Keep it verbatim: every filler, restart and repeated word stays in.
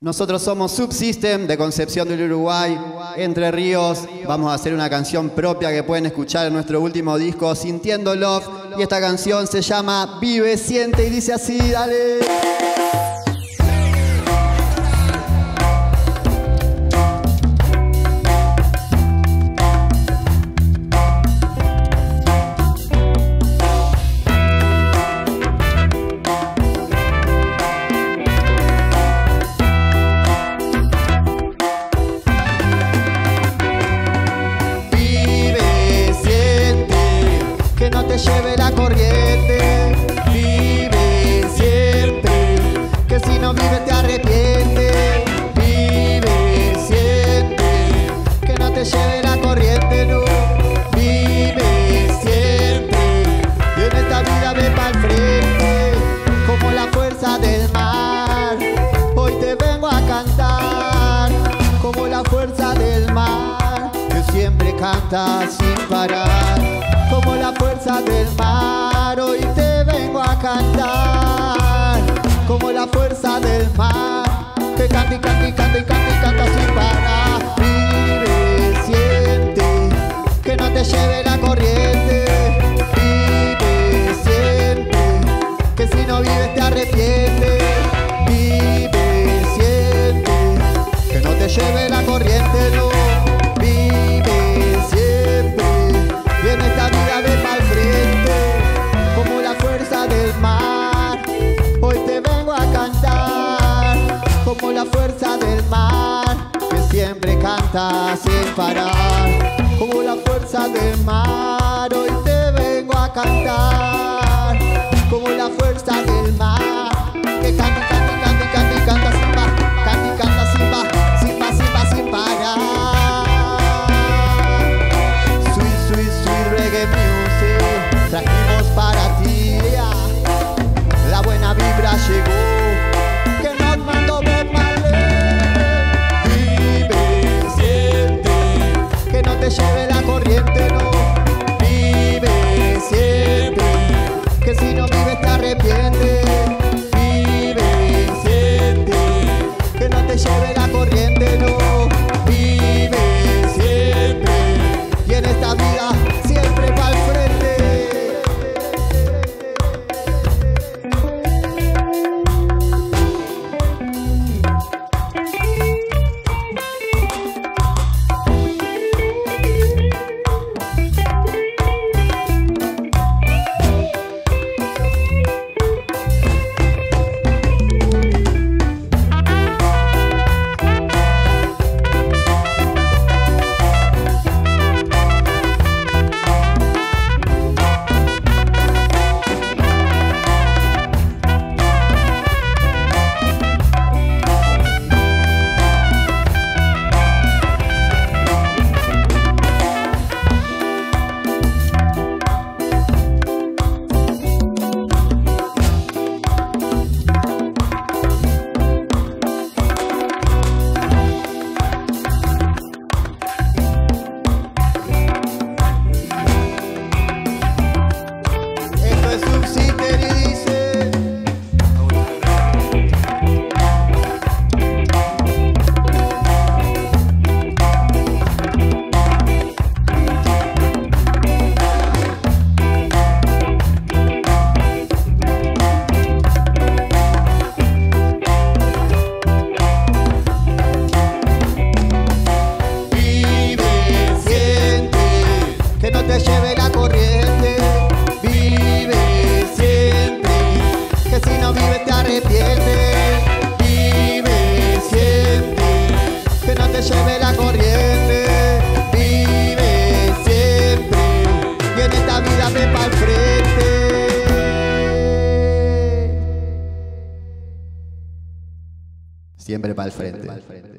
Nosotros somos Subsystem de Concepción del Uruguay, Entre Ríos. Vamos a hacer una canción propia que pueden escuchar en nuestro último disco, Sintiendo Love. Y esta canción se llama Vive, Siente y dice así, dale. Lleve la corriente, vive, siente, que si no vives te arrepientes. Vive, siente, que no te lleve la corriente, no. Vive, siente, y en esta vida ve pa'l frente, como la fuerza del mar. Hoy te vengo a cantar, como la fuerza del mar, que siempre canta sin parar. Como la fuerza del mar, hoy te vengo a cantar. Como la fuerza del mar, que canta y canta y canta y canta y canta sin parar. Vive, siente, que no te lleve la corriente. Vive, siente, que si no vives te arrepientes. Vive, siente, que no te lleve la corriente, no. Como la fuerza del mar, que siempre canta sin parar. Como la fuerza del mar, hoy te vengo a cantar. Como la fuerza del mar, que canta, canta, canta, canta, canta sin parar. Canta, canta sin parar, sin parar, sin parar, sin parar. Sweet, sweet, sweet reggae music, trajimos para ti. La buena vibra llegó. Lleve la corriente, no. Vive, siente, que si no vives te arrepientes. Vive, siente, que no te lleve la corriente, no. Vive, siente, y en esta vida siempre pa'l frente. Siempre para el frente.